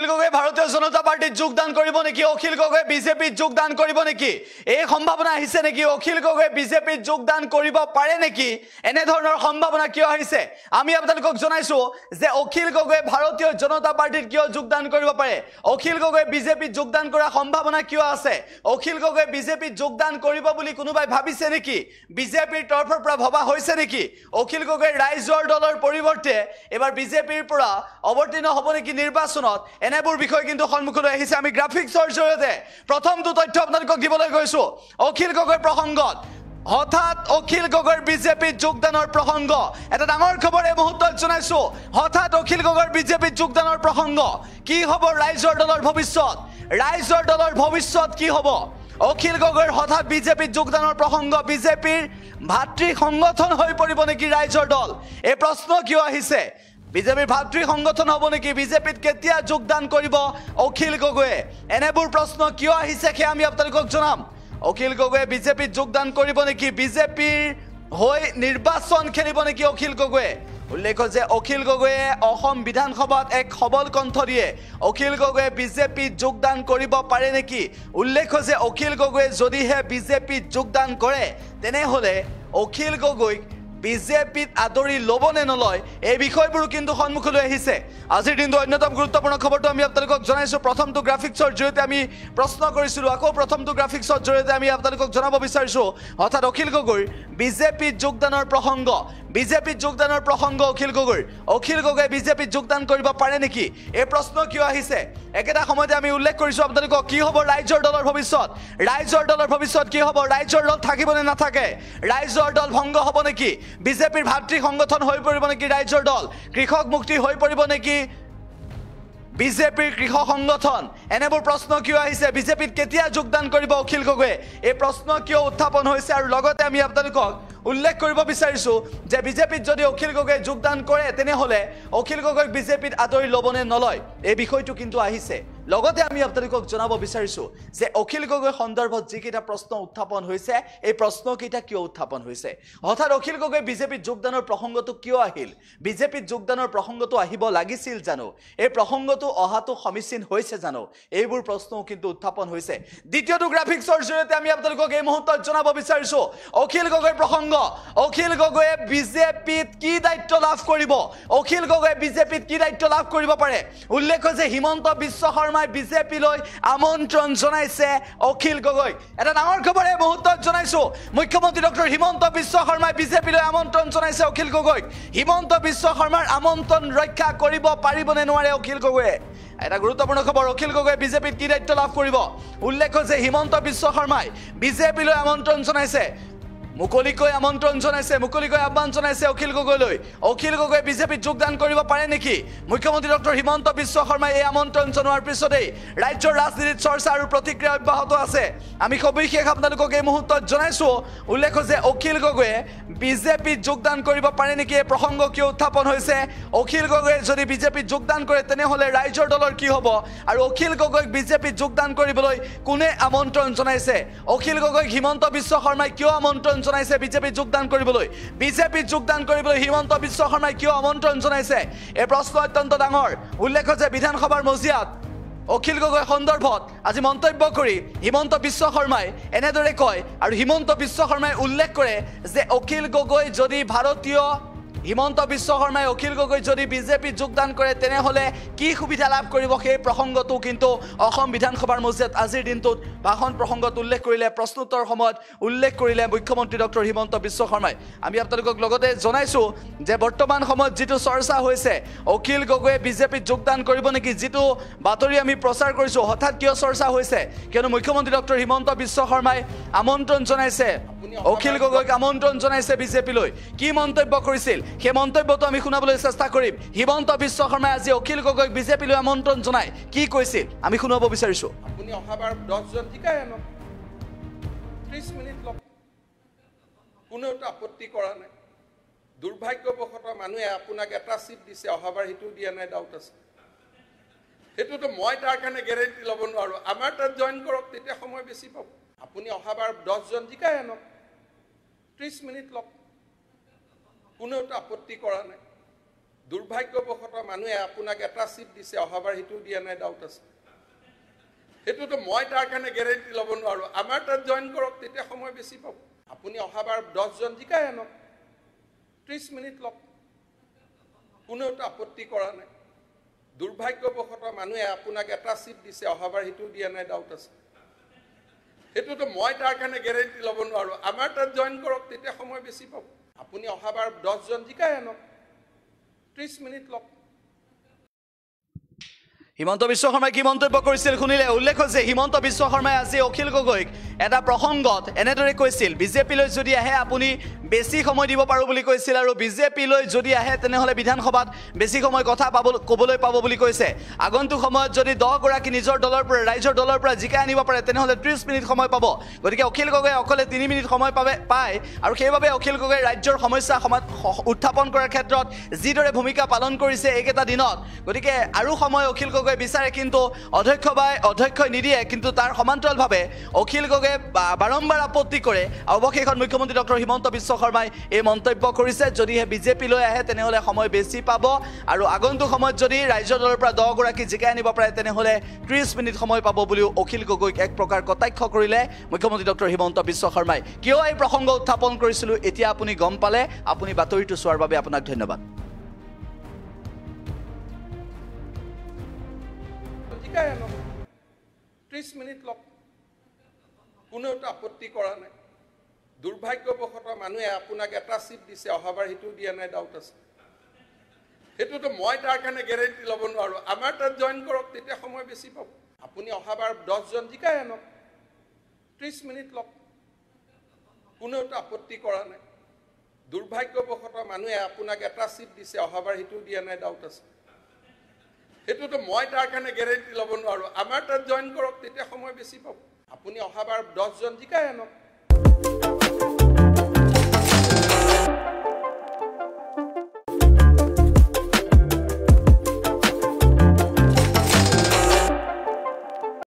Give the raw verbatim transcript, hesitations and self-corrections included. অখিল গগৈ ভাৰতীয় জনতা পাৰ্টিত যোগদান কৰিব নেকি? অখিল গগৈ বিজেপিত যোগদান কৰিব নেকি? এই সম্ভাৱনা আহিছে নেকি? অখিল গগৈ বিজেপিত যোগদান কৰিব পাৰে নেকি? এনে ধৰণৰ সম্ভাৱনা কিয় আহিছে? আমি আপোনালোকক জনাইছো যে অখিল গগৈ ভাৰতীয় জনতা পাৰ্টিত কিয় যোগদান কৰিব পাৰে? অখিল গগৈ বিজেপিত যোগদান কৰা সম্ভাৱনা কিয় আছে? অখিল গগৈ বিজেপিত যোগদান কৰিব বুলি কোনোবাই ভাবিছে নেকি? বিজেপিৰ তৰফৰ পৰা ভবা হৈছে নেকি? অখিল গগৈ ৰাইজৰ দলৰ পৰিৱৰ্তে এবাৰ বিজেপিৰ পৰা অৱতীৰ্ণ হ'ব নেকি নিৰ্বাচনত? এনেবোৰ বিষয় কিন্তু সন্মুখলৈ আহিছে। আমি গ্ৰাফিক্সৰ জৰিয়তে প্ৰথমটো তথ্য আপোনালোকক দিবলৈ গৈছো। অখিল গগৈ প্ৰসংগত হঠাৎ অখিল গগৈ বিজেপি যোগদানৰ প্ৰসংগ, এটা ডাঙৰ খবৰ এই মুহূৰ্তত জনাইছো। হঠাৎ অখিল গগৈ বিজেপি যোগদানৰ প্ৰসংগ, কি হ'ব ৰাইজৰ দলৰ ভৱিষ্যত? ৰাইজৰ দলৰ ভৱিষ্যত কি হ'ব? অখিল গগৈৰ হঠাৎ বিজেপি যোগদানৰ প্ৰসংগ, বিজেপিৰ ভাতৃ সংগঠন হৈ পৰিব নেকি ৰাইজৰ দল? এই প্ৰশ্ন কিয় আহিছে? বিজেপিৰ ভাতৃ সংগঠন হ'ব নেকি? বিজেপিত কেতিয়া যোগদান কৰিব অখিল গগৈয়ে? এনেবোৰ প্ৰশ্ন কিয় আহিছে সেয়া আমি আপোনালোকক জনাম। অখিল গগৈয়ে বিজেপিত যোগদান কৰিব নেকি? বিজেপিৰ হৈ নিৰ্বাচন খেলিব নেকি অখিল গগৈয়ে? উল্লেখ্য যে অখিল গগৈয়ে অসম বিধানসভাত এক সবল কণ্ঠ দিয়ে। অখিল গগৈয়ে বিজেপিত যোগদান কৰিব পাৰে নেকি? উল্লেখ্য যে অখিল গগৈয়ে যদিহে বিজেপিত যোগদান কৰে তেনেহ'লে অখিল গগৈক বিজেপিত আদৰি ল'ব নে নলয় এই বিষয়বোৰ কিন্তু সন্মুখলৈ আহিছে। আজিৰ দিনটো অন্যতম গুৰুত্বপূৰ্ণ খবৰটো আমি আপোনালোকক জনাইছোঁ। প্ৰথমটো গ্ৰাফিক্সৰ জৰিয়তে আমি প্ৰশ্ন কৰিছিলোঁ, আকৌ প্ৰথমটো গ্ৰাফিক্সৰ জৰিয়তে আমি আপোনালোকক জনাব বিচাৰিছোঁ অৰ্থাৎ অখিল গগৈৰ বিজেপিত যোগদানৰ প্ৰসংগ, বিজেপিত যোগদানৰ প্ৰসংগ অখিল গগৈৰ। অখিল গগৈ বিজেপিত যোগদান কৰিব পাৰে নেকি? এই প্ৰশ্ন কিয় আহিছে? একেটা সময়তে আমি উল্লেখ কৰিছোঁ আপোনালোকক, কি হ'ব ৰাইজৰ দলৰ ভৱিষ্যত? ৰাইজৰ দলৰ ভৱিষ্যত কি হ'ব? ৰাইজৰ দল থাকিব নে নাথাকে? ৰাইজৰ দল ভংগ হ'ব নেকি? বিজেপিৰ ভাতৃ সংগঠন হৈ পৰিব নেকি ৰাইজৰ দল? কৃষক মুক্তি হৈ পৰিব নেকি বিজেপিৰ কৃষক সংগঠন? এনেবোৰ প্ৰশ্ন কিয় আহিছে? বিজেপিত কেতিয়া যোগদান কৰিব অখিল গগৈয়ে? এই প্ৰশ্ন কিয় উত্থাপন হৈছে? আৰু লগতে আমি আপোনালোকক উল্লেখ কৰিব বিচাৰিছোঁ যে বিজেপিত যদি অখিল গগৈয়ে যোগদান কৰে তেনেহ'লে অখিল গগৈক বিজেপিত আদৰি ল'বনে নলয় এই বিষয়টো কিন্তু আহিছে। লগতে আমি আপোনালোকক জনাব বিচাৰিছোঁ যে অখিল গগৈ সন্দৰ্ভত যিকেইটা প্ৰশ্ন উত্থাপন হৈছে এই প্ৰশ্নকেইটা কিয় উত্থাপন হৈছে? হঠাৎ অখিল গগৈ বিজেপিত যোগদানৰ প্ৰসংগটো কিয় আহিল? বিজেপিত যোগদানৰ প্ৰসংগটো আহিব লাগিছিল জানো? এই প্ৰসংগটো অহাটো সমীচীন হৈছে জানো? এইবোৰ প্ৰশ্নও কিন্তু উত্থাপন হৈছে। দ্বিতীয়টো গ্ৰাফিক্সৰ জৰিয়তে আমি আপোনালোকক এই মুহূৰ্তত জনাব বিচাৰিছোঁ অখিল গগৈ প্ৰসংগ, অখিল গগৈয়ে বিজেপিত কি দায়িত্ব লাভ কৰিব? অখিল গগৈয়ে বিজেপিত কি দায়িত্ব লাভ কৰিব পাৰে? উল্লেখ্য যে হিমন্ত বিশ্ব শৰ্মা বিজেপিলৈ আমন্ত্ৰণ জনাইছে অখিল গগৈক, এটা ডাঙৰ খবৰ এই মুহূৰ্তত জনাইছো। মুখ্যমন্ত্ৰী ডক্টৰ হিমন্ত বিশ্ব শৰ্মাই বিজেপিলৈ আমন্ত্ৰণ জনাইছে অখিল গগৈক। হিমন্ত বিশ্ব শৰ্মাৰ আমন্ত্ৰণ ৰক্ষা কৰিব পাৰিবনে নোৱাৰে অখিল গগৈয়ে? এটা গুৰুত্বপূৰ্ণ খবৰ। অখিল গগৈয়ে বিজেপিত কি দায়িত্ব লাভ কৰিব? উল্লেখ্য যে হিমন্ত বিশ্ব শৰ্মাই বিজেপিলৈ আমন্ত্ৰণ জনাইছে, মুকলিকৈ আমন্ত্ৰণ জনাইছে, মুকলিকৈ আহ্বান জনাইছে অখিল গগৈলৈ। অখিল গগৈয়ে বিজেপিত যোগদান কৰিব পাৰে নেকি? মুখ্যমন্ত্ৰী ডক্টৰ হিমন্ত বিশ্ব শৰ্মাই এই আমন্ত্ৰণ জনোৱাৰ পিছতেই ৰাজ্যৰ ৰাজনীতিত চৰ্চা আৰু প্ৰতিক্ৰিয়া অব্যাহত আছে। আমি সবিশেষ আপোনালোকক এই মুহূৰ্তত জনাইছোঁ। উল্লেখ্য যে অখিল গগৈয়ে বিজেপিত যোগদান কৰিব পাৰে নেকি এই প্ৰসংগ কিয় উত্থাপন হৈছে? অখিল গগৈয়ে যদি বিজেপিত যোগদান কৰে তেনেহ'লে ৰাইজৰ দলৰ কি হ'ব? আৰু অখিল গগৈক বিজেপিত যোগদান কৰিবলৈ কোনে আমন্ত্ৰণ জনাইছে? অখিল গগৈক হিমন্ত বিশ্ব শৰ্মাই কিয় আমন্ত্ৰণ জনাইছে বিজেপিত যোগদান কৰিবলৈ? বিজেপিত যোগদান কৰিবলৈ হিমন্ত বিশ্ব শৰ্মাই কিয় আমন্ত্ৰণ জনাইছে? এই প্ৰশ্ন অত্যন্ত ডাঙৰ। উল্লেখ্য যে বিধানসভাৰ মজিয়াত অখিল গগৈ সন্দৰ্ভত আজি মন্তব্য কৰি হিমন্ত বিশ্ব শৰ্মাই এনেদৰে কয়, আৰু হিমন্ত বিশ্ব শৰ্মাই উল্লেখ কৰে যে অখিল গগৈ যদি ভাৰতীয় হিমন্ত বিশ্ব শৰ্মাই অখিল গগৈ যদি বিজেপিত যোগদান কৰে তেনেহ'লে কি সুবিধা লাভ কৰিব সেই প্ৰসংগটো কিন্তু অসম বিধানসভাৰ মজিয়াত আজিৰ দিনটোত ভাষণ প্ৰসংগত উল্লেখ কৰিলে, প্ৰশ্নোত্তৰ সময়ত উল্লেখ কৰিলে মুখ্যমন্ত্ৰী ডক্টৰ হিমন্ত বিশ্ব শৰ্মাই। আমি আপোনালোকক লগতে জনাইছোঁ যে বৰ্তমান সময়ত যিটো চৰ্চা হৈছে অখিল গগৈয়ে বিজেপিত যোগদান কৰিব নেকি, যিটো বাতৰি আমি প্ৰচাৰ কৰিছোঁ, হঠাৎ কিয় চৰ্চা হৈছে? কিয়নো মুখ্যমন্ত্ৰী ডক্টৰ হিমন্ত বিশ্ব শৰ্মাই আমন্ত্ৰণ জনাইছে অখিল গগৈক, আমন্ত্ৰণ জনাইছে বিজেপিলৈ। কি মন্তব্য কৰিছিল সেই মন্তব্যটো আমি শুনাবলৈ চেষ্টা কৰিম। হিমন্ত বিশ্ব শৰ্মাই আজি অখিল গগৈক বিজেপিলৈ আমন্ত্ৰণ জনাই কি কৈছিল আমি শুনাব বিচাৰিছো। আপুনি অহাবাৰ দহজন ঠিকাই আনক, ত্ৰিশ মিনিট লওক, কোনেওতো আপত্তি কৰা নাই। দুৰ্ভাগ্যবশত মানুহে আপোনাক এটা চিট দিছে, অহাবাৰ সেইটো দিয়া নাই, ডাউট আছে। সেইটোতো মই তাৰ কাৰণে গেৰেণ্টি ল'ব নোৱাৰোঁ। আমাৰ তাত জইন কৰক, তেতিয়া সময় বেছি পাব। আপুনি অহাবাৰ দহজন ঠিকাই আনক, ত্ৰিশ মিনিট লওক, কোনেওতো আপত্তি কৰা নাই। Durbhagyaboshot manuhe apunak eta seat dise ohabar hitu dia nai doubt ase. Hitu to moi tar karone guarantee lobo nwaro. Amar tar join korok tetia somoy beshi pabo. Apuni ohabar ten jon jikai anok. thirty minute lok. Kono ta apotti kora nai. Durbhagyaboshot manuhe apunak eta seat dise ohabar hitu dia nai doubt ase. Hitu to moi tar karone guarantee lobo nwaro. Amar tar join korok tetia somoy beshi pabo. Apuni ohabar ten jon jikai anok. Himanta Biswa Sarma ki montobyo korisil khunile ullekho je Himanta Biswa Sarma aji Akhil Gogoik eta prohongot enetore koisil B J P loi jodi ahe apuni beshi somoy dibo paru boli koisil aru B J P loi jodi ahe tene hole bidhan sabhat beshi somoy kotha pabo koboloi pabo boli koise agontuk samoyot jodi ten gora ki nijor dolor pore raijor dolor pore jika anibo pare tene hole thirty minute samoy pabo gotike Akhil Gogoi okole three minute samoy pabe pai aru keibabe Akhil Gogoi rajyor samasya samat utthapon korar khetrot jidore bhumika palon korise eketa dinot gotike aru samoy Akhil Gogoi বিচারে কিন্তু অধ্যক্ষ বা অধ্যক্ষ নিদিয়ে কিন্তু তার সমান্তরালভাবে Akhil Gogoi বারম্বার আপত্তি করে অবশেষত মুখ্যমন্ত্রী ডক্টর হিমন্ত বিশ্ব শর্মাই এই মন্তব্য কৰিছে যদিহে বিজেপি লৈ আহে তেনে হলে সময় বেছি পাব আৰু আগন্তুক সময়ত যদি ৰাজ্য দলৰ পৰা ten গৰাকী জিকাই নিব পাৰে তেনে হলে thirty মিনিট সময় পাব বুলিও Akhil Gogoiক এক প্ৰকাৰ কটাক্ষ কৰিলে মুখ্যমন্ত্ৰী ডক্টৰ হিমন্ত বিশ্ব শৰ্মাই কিয় এই প্ৰসংগ উত্থাপন কৰিছিল এতিয়া আপুনি গম পালে আপুনি বাতৰিটো চোৱাৰ বাবে আপোনাক ধন্যবাদ thirty minute lok kono ta apotti kora nai durbhagyaboshat manuhe apunak eta seat dise ohabar hitu dia nai doubt ase hitu to moi tar karone guarantee lobo nwaro amar tar join korok tetia somoy beshi pabo apuni ohabar ten jon jikai anok thirty minute lok kono ta apotti kora nai durbhagyaboshat manuhe apunak eta seat dise ohabar hitu dia nai doubt ase It was a moi tarkana guarantee Labonaro. Amata join corrupt the Homo Besipo. Apuni Habar, Dodson Dicayano.